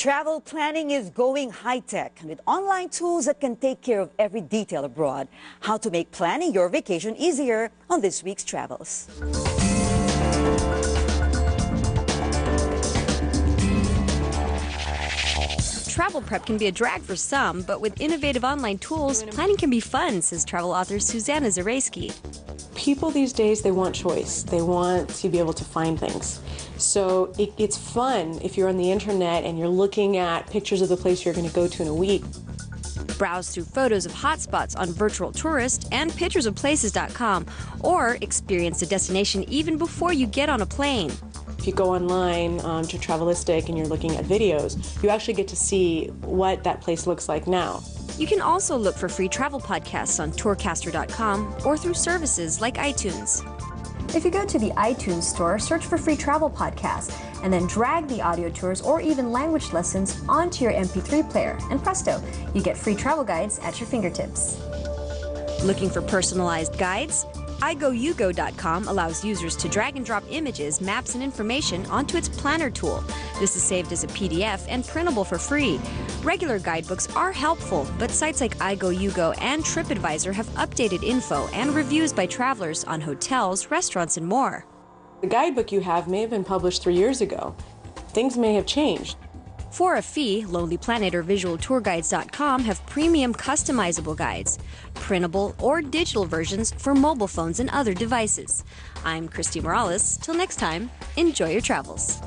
Travel planning is going high-tech with online tools that can take care of every detail abroad. How to make planning your vacation easier on this week's Travels. Travel prep can be a drag for some, but with innovative online tools, planning can be fun, says travel author Susanna Zaraysky. People these days, they want choice. They want to be able to find things. So it's fun if you're on the internet and you're looking at pictures of the place you're going to go to in a week. Browse through photos of hotspots on Virtual Tourist and PicturesOfPlaces.com, or experience a destination even before you get on a plane. If you go online to Travelistic and you're looking at videos, you actually get to see what that place looks like now. You can also look for free travel podcasts on tourcaster.com or through services like iTunes. If you go to the iTunes store, search for free travel podcasts, and then drag the audio tours or even language lessons onto your MP3 player, and presto, you get free travel guides at your fingertips. Looking for personalized guides? IgoUgo.com allows users to drag and drop images, maps, and information onto its planner tool. This is saved as a PDF and printable for free. Regular guidebooks are helpful, but sites like IgoUgo and TripAdvisor have updated info and reviews by travelers on hotels, restaurants, and more. The guidebook you have may have been published 3 years ago. Things may have changed. For a fee, Lonely Planet or VisualTourGuides.com have premium customizable guides, printable or digital versions for mobile phones and other devices. I'm Christy Morales. Till next time, enjoy your travels.